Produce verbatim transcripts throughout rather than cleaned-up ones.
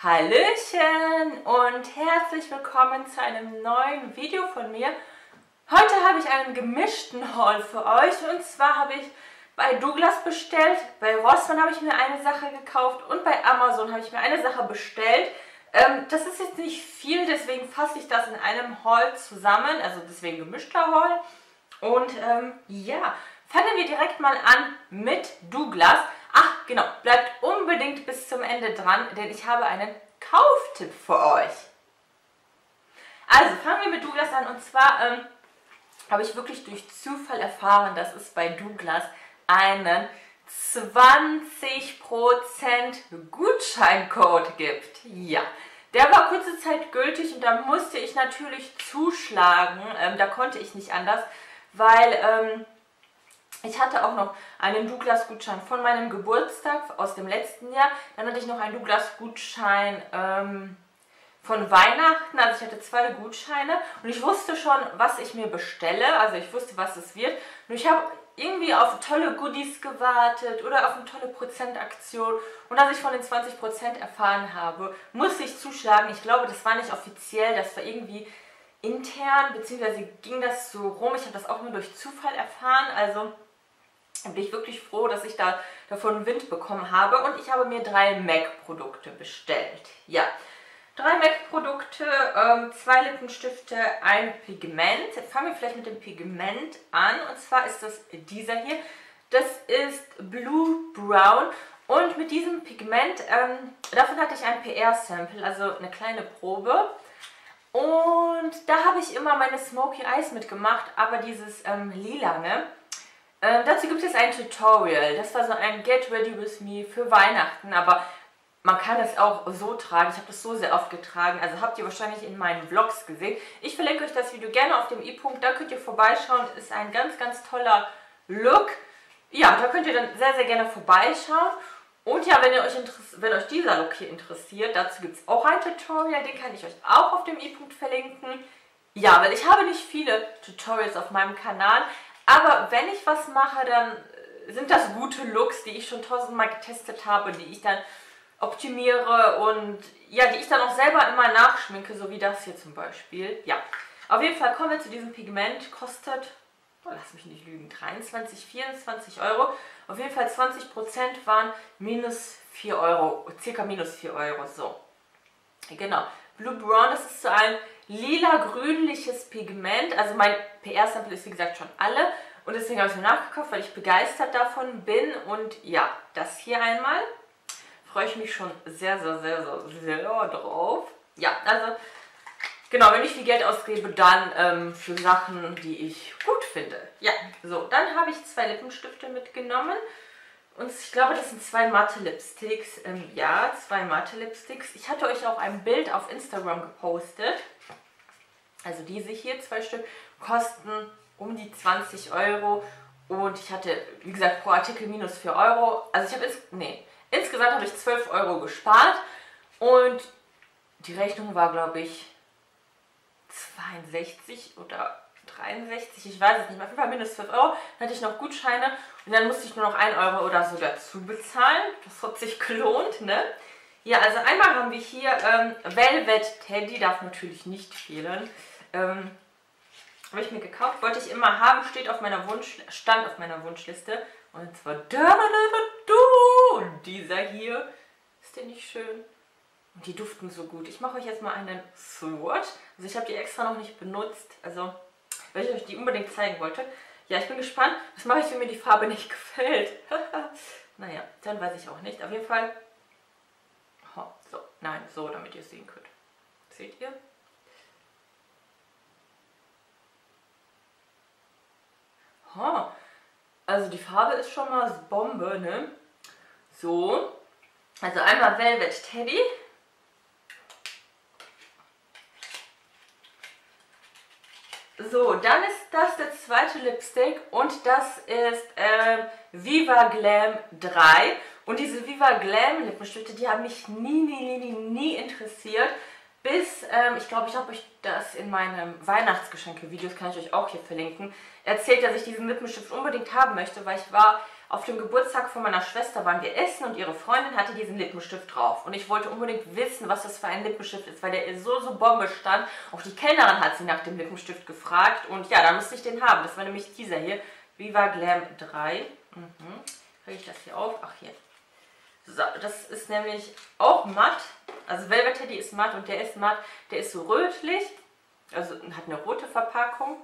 Hallöchen und herzlich willkommen zu einem neuen Video von mir. Heute habe ich einen gemischten Haul für euch und zwar habe ich bei Douglas bestellt, bei Rossmann habe ich mir eine Sache gekauft und bei Amazon habe ich mir eine Sache bestellt. Ähm, das ist jetzt nicht viel, deswegen fasse ich das in einem Haul zusammen, also deswegen gemischter Haul. Und ähm, ja, fangen wir direkt mal an mit Douglas. Ach genau, bleibt unbedingt bis zum Ende dran, denn ich habe einen Kauftipp für euch. Also fangen wir mit Douglas an und zwar ähm, habe ich wirklich durch Zufall erfahren, dass es bei Douglas einen zwanzig Prozent Gutscheincode gibt. Ja, der war kurze Zeit gültig und da musste ich natürlich zuschlagen, ähm, da konnte ich nicht anders, weil... Ähm, Ich hatte auch noch einen Douglas-Gutschein von meinem Geburtstag aus dem letzten Jahr. Dann hatte ich noch einen Douglas-Gutschein ähm, von Weihnachten. Also ich hatte zwei Gutscheine und ich wusste schon, was ich mir bestelle. Also ich wusste, was es wird. Und ich habe irgendwie auf tolle Goodies gewartet oder auf eine tolle Prozentaktion. Und als ich von den zwanzig Prozent erfahren habe, musste ich zuschlagen. Ich glaube, das war nicht offiziell, das war irgendwie... intern, beziehungsweise ging das so rum. Ich habe das auch nur durch Zufall erfahren, also bin ich wirklich froh, dass ich da davon Wind bekommen habe. Und ich habe mir drei M A C-Produkte bestellt. Ja, drei M A C-Produkte, ähm, zwei Lippenstifte, ein Pigment. Jetzt fangen wir vielleicht mit dem Pigment an. Und zwar ist das dieser hier. Das ist Blue Brown. Und mit diesem Pigment, ähm, davon hatte ich ein P R-Sample, also eine kleine Probe. Und da habe ich immer meine Smoky Eyes mitgemacht, aber dieses ähm, lilane. Ähm, dazu gibt es ein Tutorial. Das war so ein Get Ready With Me für Weihnachten, aber man kann es auch so tragen. Ich habe das so sehr oft getragen, also habt ihr wahrscheinlich in meinen Vlogs gesehen. Ich verlinke euch das Video gerne auf dem i-Punkt, da könnt ihr vorbeischauen. Ist ein ganz, ganz toller Look. Ja, da könnt ihr dann sehr, sehr gerne vorbeischauen. Und ja, wenn, ihr euch wenn euch dieser Look hier interessiert, dazu gibt es auch ein Tutorial, den kann ich euch auch auf dem i-Punkt verlinken. Ja, weil ich habe nicht viele Tutorials auf meinem Kanal, aber wenn ich was mache, dann sind das gute Looks, die ich schon tausendmal getestet habe, die ich dann optimiere und ja, die ich dann auch selber immer nachschminke, so wie das hier zum Beispiel. Ja, auf jeden Fall kommen wir zu diesem Pigment, kostet... lass mich nicht lügen, dreiundzwanzig, vierundzwanzig Euro. Auf jeden Fall zwanzig Prozent waren minus vier Euro, circa minus vier Euro, so. Genau, Blue Brown, das ist so ein lila-grünliches Pigment. Also mein P R-Sample ist wie gesagt schon alle und deswegen habe ich es mir nachgekauft, weil ich begeistert davon bin. Und ja, das hier einmal, freue ich mich schon sehr, sehr, sehr, sehr, sehr drauf. Ja, also... genau, wenn ich viel Geld ausgebe, dann ähm, für Sachen, die ich gut finde. Ja, so, dann habe ich zwei Lippenstifte mitgenommen. Und ich glaube, das sind zwei matte Lipsticks. Ähm, ja, zwei matte Lipsticks. Ich hatte euch auch ein Bild auf Instagram gepostet. Also diese hier, zwei Stück, kosten um die zwanzig Euro. Und ich hatte, wie gesagt, pro Artikel minus vier Euro. Also ich habe, ins nee, insgesamt habe ich zwölf Euro gespart. Und die Rechnung war, glaube ich... zweiundsechzig oder dreiundsechzig, ich weiß es nicht mehr, auf jeden Fall mindestens zwölf Euro, dann hatte ich noch Gutscheine und dann musste ich nur noch ein Euro oder so dazu bezahlen, das hat sich gelohnt, ne? Ja, also einmal haben wir hier ähm, Velvet Teddy, darf natürlich nicht fehlen, ähm, habe ich mir gekauft, wollte ich immer haben, steht auf meiner Wunsch, stand auf meiner Wunschliste und zwar und dieser hier, ist der nicht schön? Die duften so gut. Ich mache euch jetzt mal einen Swatch. Also ich habe die extra noch nicht benutzt, also weil ich euch die unbedingt zeigen wollte. Ja, ich bin gespannt. Was mache ich, wenn mir die Farbe nicht gefällt? Naja, dann weiß ich auch nicht. Auf jeden Fall... Oh, so, nein, so, damit ihr es sehen könnt. Seht ihr? Oh, also die Farbe ist schon mal Bombe, ne? So. Also einmal Velvet Teddy. So, dann ist das der zweite Lipstick und das ist äh, Viva Glam drei. Und diese Viva Glam Lippenstifte, die haben mich nie, nie, nie, nie interessiert. Bis, ähm, ich glaube, ich habe euch das in meinem Weihnachtsgeschenke-Videos, kann ich euch auch hier verlinken, erzählt, dass ich diesen Lippenstift unbedingt haben möchte, weil ich war Auf dem Geburtstag von meiner Schwester waren wir essen und ihre Freundin hatte diesen Lippenstift drauf. Und ich wollte unbedingt wissen, was das für ein Lippenstift ist, weil der so, so Bombe stand. Auch die Kellnerin hat sie nach dem Lippenstift gefragt und ja, da musste ich den haben. Das war nämlich dieser hier, Viva Glam drei. Mhm. Kriege ich das hier auf? Ach, hier. So, das ist nämlich auch matt. Also Velvet Teddy ist matt und der ist matt. Der ist so rötlich, also hat eine rote Verpackung.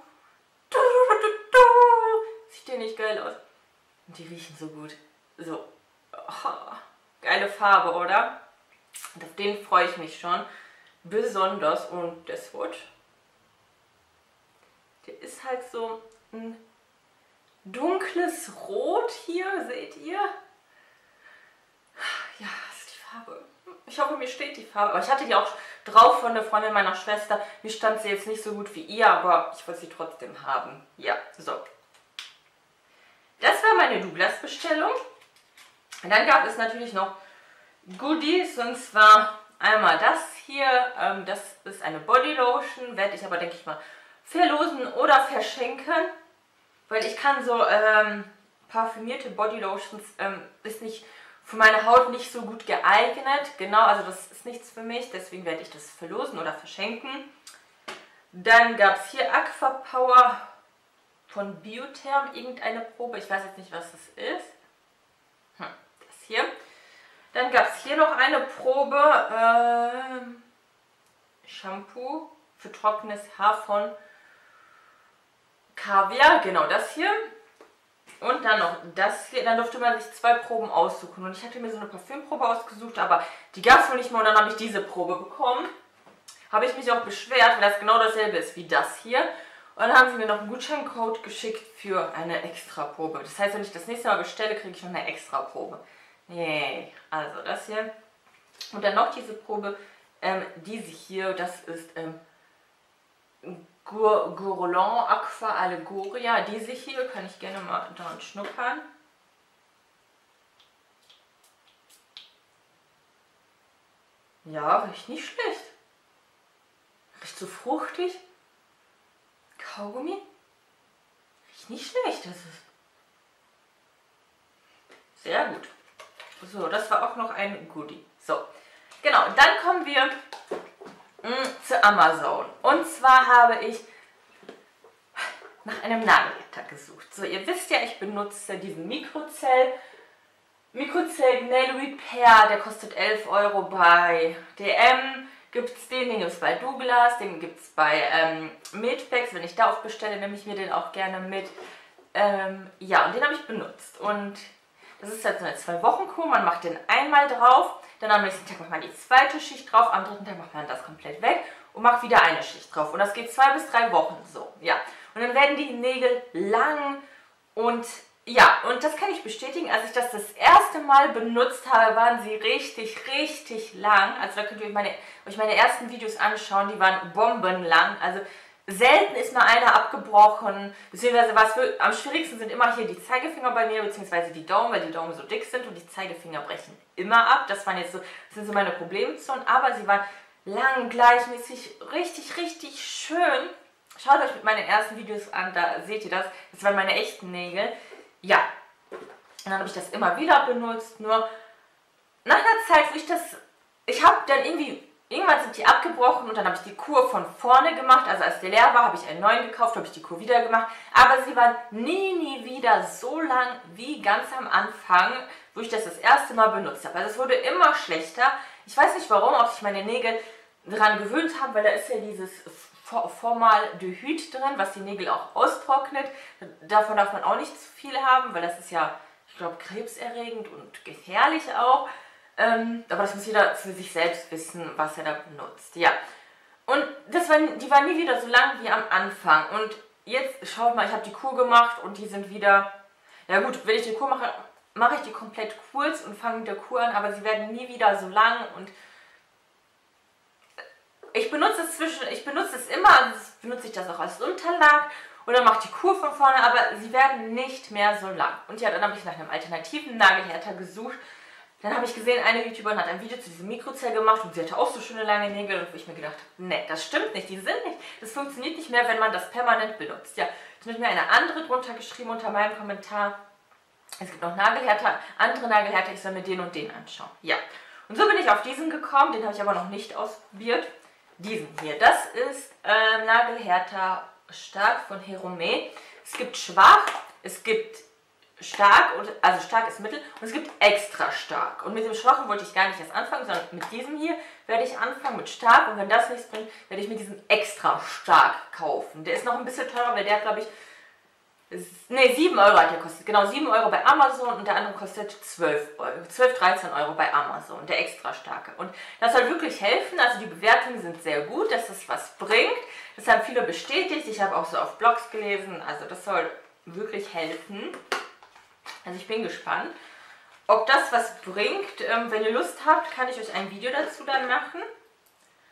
Sieht der nicht geil aus? Und die riechen so gut. So. Oh, geile Farbe, oder? Und auf den freue ich mich schon. Besonders. Und der Swatch. Der ist halt so ein dunkles Rot hier. Seht ihr? Ja, das ist die Farbe. Ich hoffe, mir steht die Farbe. Aber ich hatte die auch drauf von der Freundin meiner Schwester. Mir stand sie jetzt nicht so gut wie ihr, aber ich wollte sie trotzdem haben. Ja, so. Das war meine Douglas-Bestellung. Dann gab es natürlich noch Goodies, und zwar einmal das hier. Ähm, das ist eine Bodylotion, werde ich aber, denke ich mal, verlosen oder verschenken. Weil ich kann so ähm, parfümierte Bodylotions, ähm, ist nicht für meine Haut nicht so gut geeignet. Genau, also das ist nichts für mich, deswegen werde ich das verlosen oder verschenken. Dann gab es hier Aquapower von Biotherm, irgendeine Probe. Ich weiß jetzt nicht, was das ist. Hm, das hier. Dann gab es hier noch eine Probe. Ähm, Shampoo für trockenes Haar von Kaviar. Genau, das hier. Und dann noch das hier. Dann durfte man sich zwei Proben aussuchen. Und ich hatte mir so eine Parfümprobe ausgesucht, aber die gab es noch nicht mal. Und dann habe ich diese Probe bekommen. Habe ich mich auch beschwert, weil das genau dasselbe ist wie das hier. Und dann haben sie mir noch einen Gutscheincode geschickt für eine Extraprobe. Das heißt, wenn ich das nächste Mal bestelle, kriege ich noch eine Extraprobe. Yay. Also das hier. Und dann noch diese Probe. Ähm, diese hier, das ist ähm, Gourlain Aqua Allegoria. Diese hier kann ich gerne mal dran schnuppern. Ja, riecht nicht schlecht. Riecht so fruchtig. Kaugummi? Riecht nicht schlecht, das ist sehr gut. So, das war auch noch ein Goodie. So, genau, dann kommen wir mh, zu Amazon. Und zwar habe ich nach einem Nagellacker gesucht. So, ihr wisst ja, ich benutze diesen Microcell. Microcell Nail Repair, der kostet elf Euro bei D M. Gibt es den, den gibt es bei Douglas, den gibt es bei ähm, Medpex. Wenn ich da oft bestelle, nehme ich mir den auch gerne mit. Ähm, ja, und den habe ich benutzt. Und das ist jetzt eine zwei Wochen Kur. Man macht den einmal drauf, dann am nächsten Tag macht man die zweite Schicht drauf, am dritten Tag macht man das komplett weg und macht wieder eine Schicht drauf. Und das geht zwei bis drei Wochen so. Ja. Und dann werden die Nägel lang und ja, und das kann ich bestätigen, als ich das das erste Mal benutzt habe, waren sie richtig, richtig lang. Also da könnt ihr euch meine, euch meine ersten Videos anschauen, die waren bombenlang. Also selten ist mal einer abgebrochen, beziehungsweise was für, am schwierigsten sind immer hier die Zeigefinger bei mir, beziehungsweise die Daumen, weil die Daumen so dick sind und die Zeigefinger brechen immer ab. Das waren jetzt so, das sind so meine Problemzonen, aber sie waren lang, gleichmäßig, richtig, richtig schön. Schaut euch mit meinen ersten Videos an, da seht ihr das. Das waren meine echten Nägel. Ja, und dann habe ich das immer wieder benutzt, nur nach einer Zeit, wo ich das, ich habe dann irgendwie, irgendwann sind die abgebrochen und dann habe ich die Kur von vorne gemacht, also als der leer war, habe ich einen neuen gekauft, habe ich die Kur wieder gemacht, aber sie waren nie, nie wieder so lang wie ganz am Anfang, wo ich das das erste Mal benutzt habe, also es wurde immer schlechter, ich weiß nicht warum, ob sich meine Nägel daran gewöhnt haben, weil da ist ja dieses Formaldehyd drin, was die Nägel auch austrocknet. Davon darf man auch nicht zu viel haben, weil das ist ja, ich glaube, krebserregend und gefährlich auch. Ähm, aber das muss jeder für sich selbst wissen, was er da benutzt. Ja. Und das war, die waren nie wieder so lang wie am Anfang. Und jetzt, schaut mal, ich habe die Kur gemacht und die sind wieder... Ja gut, wenn ich die Kur mache, mache ich die komplett kurz und fange mit der Kur an, aber sie werden nie wieder so lang und... Ich benutze es zwischen, ich benutze es immer, also benutze ich das auch als Unterlag oder mache die Kur von vorne, aber sie werden nicht mehr so lang. Und ja, dann habe ich nach einem alternativen Nagelhärter gesucht. Dann habe ich gesehen, eine YouTuberin hat ein Video zu diesem Microcell gemacht und sie hatte auch so schöne lange Nägel und wo ich mir gedacht habe, nee, das stimmt nicht, die sind nicht, das funktioniert nicht mehr, wenn man das permanent benutzt. Ja, dann habe ich mir eine andere drunter geschrieben unter meinem Kommentar Es gibt noch Nagelhärter, andere Nagelhärter, ich soll mir den und den anschauen. Ja, und so bin ich auf diesen gekommen, den habe ich aber noch nicht ausprobiert. Diesen hier, das ist ähm, Nagelhärter Stark von Herome. Es gibt schwach, es gibt stark, und, also stark ist mittel und es gibt extra stark. Und mit dem schwachen wollte ich gar nicht erst anfangen, sondern mit diesem hier werde ich anfangen, mit stark. Und wenn das nichts bringt, werde ich mir diesen extra stark kaufen. Der ist noch ein bisschen teurer, weil der, glaube ich, Ne, sieben Euro hat der kostet. Genau, sieben Euro bei Amazon und der andere kostet zwölf Euro. zwölf, dreizehn Euro bei Amazon, der extra starke. Und das soll wirklich helfen. Also die Bewertungen sind sehr gut, dass das was bringt. Das haben viele bestätigt. Ich habe auch so auf Blogs gelesen. Also das soll wirklich helfen. Also ich bin gespannt, ob das was bringt. Wenn ihr Lust habt, kann ich euch ein Video dazu dann machen.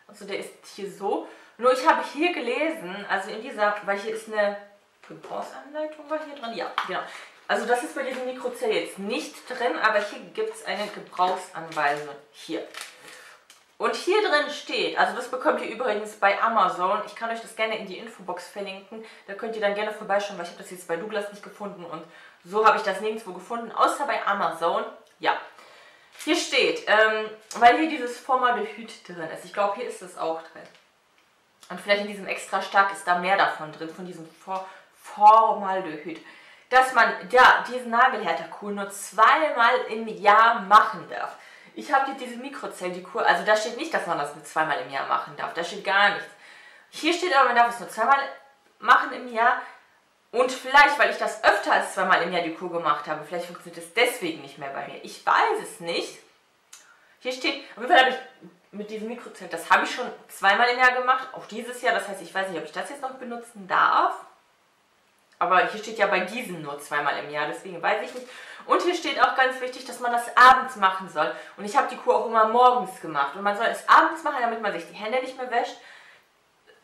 Also der ist hier so. Nur ich habe hier gelesen, also in dieser, weil hier ist eine Gebrauchsanleitung war hier drin? Ja, genau. Also das ist bei diesem Microcell jetzt nicht drin, aber hier gibt es eine Gebrauchsanweisung hier. Und hier drin steht, also das bekommt ihr übrigens bei Amazon. Ich kann euch das gerne in die Infobox verlinken. Da könnt ihr dann gerne vorbeischauen, weil ich habe das jetzt bei Douglas nicht gefunden und so habe ich das nirgendwo gefunden, außer bei Amazon. Ja. Hier steht, ähm, weil hier dieses Formaldehyd drin ist. Ich glaube, hier ist es auch drin. Und vielleicht in diesem extra stark ist da mehr davon drin, von diesem Vor Formaldehyd, dass man ja, diesen Nagelhärterkur nur zweimal im Jahr machen darf. Ich habe hier diese Mikrozell-Kur, also da steht nicht, dass man das nur zweimal im Jahr machen darf, da steht gar nichts. Hier steht aber, man darf es nur zweimal machen im Jahr und vielleicht, weil ich das öfter als zweimal im Jahr die Kur gemacht habe, vielleicht funktioniert es deswegen nicht mehr bei mir. Ich weiß es nicht. Hier steht, auf jeden Fall habe ich mit diesem Mikrozell, das habe ich schon zweimal im Jahr gemacht, auch dieses Jahr, das heißt, ich weiß nicht, ob ich das jetzt noch benutzen darf. Aber hier steht ja bei diesem nur zweimal im Jahr, deswegen weiß ich nicht. Und hier steht auch ganz wichtig, dass man das abends machen soll. Und ich habe die Kur auch immer morgens gemacht. Und man soll es abends machen, damit man sich die Hände nicht mehr wäscht,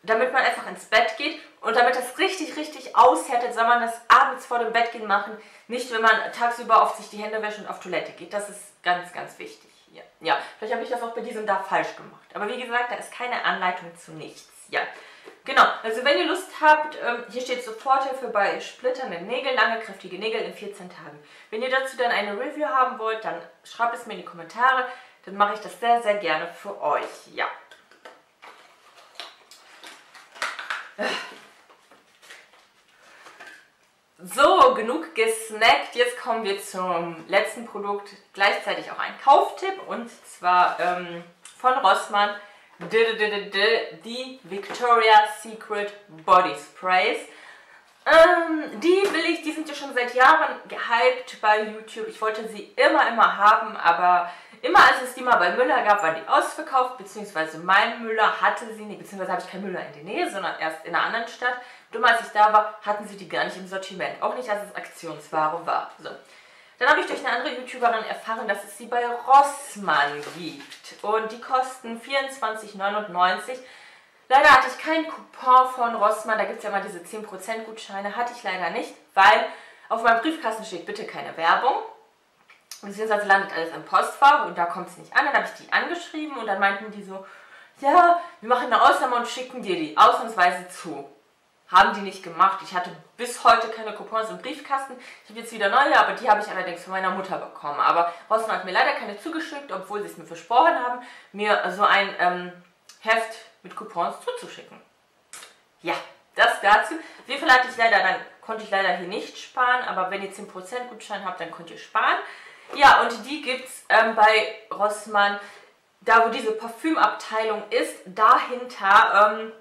damit man einfach ins Bett geht. Und damit das richtig, richtig aushärtet, soll man das abends vor dem Bettgehen machen. Nicht, wenn man tagsüber oft sich die Hände wäscht und auf Toilette geht. Das ist ganz, ganz wichtig. Ja, ja. Vielleicht habe ich das auch bei diesem da falsch gemacht. Aber wie gesagt, da ist keine Anleitung zu nichts. Ja. Genau, also wenn ihr Lust habt, ähm, hier steht Soforthilfe bei splitternden Nägeln, lange kräftige Nägel in vierzehn Tagen. Wenn ihr dazu dann eine Review haben wollt, dann schreibt es mir in die Kommentare, dann mache ich das sehr, sehr gerne für euch. Ja. So, genug gesnackt, jetzt kommen wir zum letzten Produkt, gleichzeitig auch ein Kauftipp und zwar ähm, von Rossmann. Die Victoria Secret Body Sprays. Ähm, die will ich, die sind ja schon seit Jahren gehypt bei YouTube. Ich wollte sie immer, immer haben, aber immer als es die mal bei Müller gab, waren die ausverkauft, beziehungsweise mein Müller hatte sie nicht, beziehungsweise habe ich keinen Müller in der Nähe, sondern erst in einer anderen Stadt. Dumm, als ich da war, hatten sie die gar nicht im Sortiment, auch nicht als es Aktionsware war. So. Dann habe ich durch eine andere YouTuberin erfahren, dass es sie bei Rossmann gibt. Und die kosten vierundzwanzig neunundneunzig. Leider hatte ich keinen Coupon von Rossmann. Da gibt es ja immer diese zehn Prozent Gutscheine. Hatte ich leider nicht, weil auf meinem Briefkasten steht bitte keine Werbung. Beziehungsweise landet alles im Postfach und da kommt es nicht an. Dann habe ich die angeschrieben und dann meinten die so, ja, wir machen eine Ausnahme und schicken dir die ausnahmsweise zu. Haben die nicht gemacht. Ich hatte bis heute keine Coupons im Briefkasten. Ich habe jetzt wieder neue, aber die habe ich allerdings von meiner Mutter bekommen. Aber Rossmann hat mir leider keine zugeschickt, obwohl sie es mir versprochen haben, mir so ein ähm, Heft mit Coupons zuzuschicken. Ja, das dazu. Wie viel hatte ich leider, dann konnte ich leider hier nicht sparen, aber wenn ihr zehn Prozent Gutschein habt, dann könnt ihr sparen. Ja, und die gibt es ähm, bei Rossmann, da wo diese Parfümabteilung ist, dahinter. Ähm,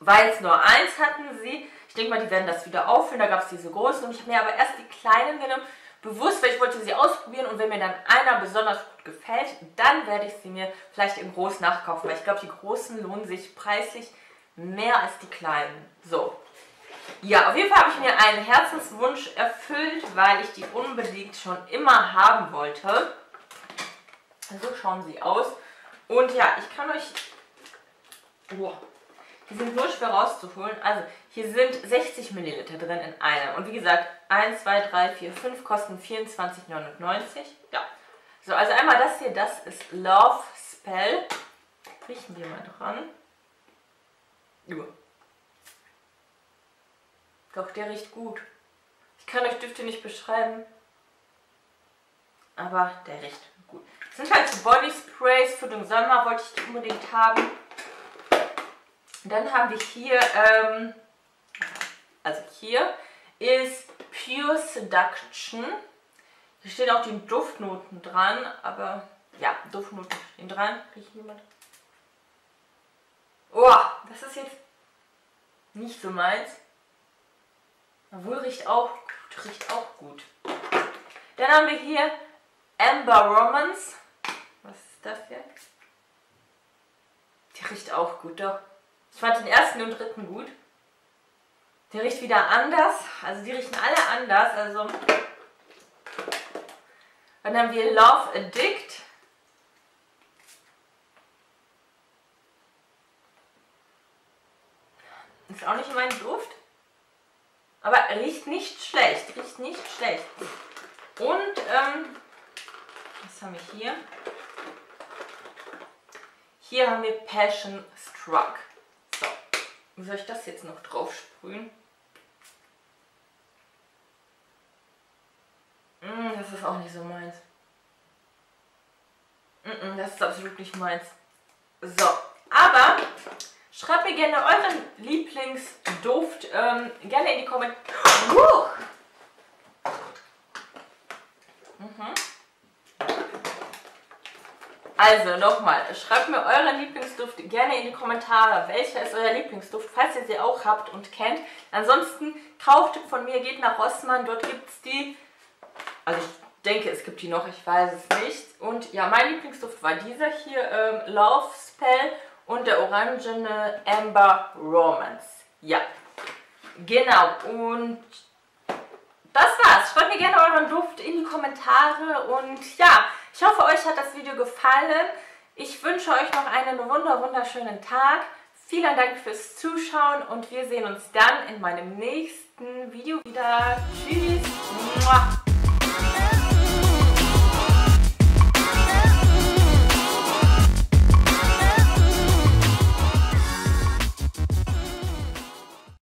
Weiß nur eins hatten sie. Ich denke mal, die werden das wieder auffüllen. Da gab es diese großen und ich habe mir aber erst die kleinen genommen. Bewusst, weil ich wollte sie ausprobieren und wenn mir dann einer besonders gut gefällt, dann werde ich sie mir vielleicht im Großen nachkaufen. Weil ich glaube, die großen lohnen sich preislich mehr als die kleinen. So. Ja, auf jeden Fall habe ich mir einen Herzenswunsch erfüllt, weil ich die unbedingt schon immer haben wollte. So schauen sie aus. Und ja, ich kann euch... Oh. Die sind so schwer rauszuholen. Also, hier sind sechzig Milliliter drin in einem. Und wie gesagt, eins, zwei, drei, vier, fünf kosten vierundzwanzig neunundneunzig. Ja. So, also einmal das hier, das ist Love Spell. Riechen wir mal dran. Ja. Doch, der riecht gut. Ich kann euch Düfte nicht beschreiben. aber der riecht gut. Das sind halt so Bodysprays für den Sommer, wollte ich die unbedingt haben. Dann haben wir hier, ähm, also hier ist Pure Seduction. Hier stehen auch die Duftnoten dran, aber ja, Duftnoten stehen dran. Riecht niemand? Oh, das ist jetzt nicht so meins. Obwohl, riecht auch gut, riecht auch gut. Dann haben wir hier Amber Romance. Was ist das jetzt? Die riecht auch gut, doch. Ich fand den ersten und dritten gut. Der riecht wieder anders. Also die riechen alle anders. Also dann haben wir Love Addict. Ist auch nicht mein Duft. Aber riecht nicht schlecht. Riecht nicht schlecht. Und ähm, was haben wir hier? Hier haben wir Passion Struck. So, wie soll ich das jetzt noch drauf sprühen? Mm, das ist auch nicht so meins. Mm -mm, das ist absolut nicht meins. So, aber schreibt mir gerne euren Lieblingsduft ähm, gerne in die Kommentare. Uh! Mhm. Also nochmal, schreibt mir euren Lieblingsduft gerne in die Kommentare. Welcher ist euer Lieblingsduft, falls ihr sie auch habt und kennt. Ansonsten kauft von mir, geht nach Rossmann, dort gibt es die. Also ich denke, es gibt die noch, ich weiß es nicht. Und ja, mein Lieblingsduft war dieser hier, ähm, Love Spell und der orangene Amber Romance. Ja, genau. Und das war's. Schreibt mir gerne euren Duft in die Kommentare und ja, ich hoffe, euch hat das Video gefallen. Ich wünsche euch noch einen wunder wunderschönen Tag. Vielen Dank fürs Zuschauen und wir sehen uns dann in meinem nächsten Video wieder. Tschüss.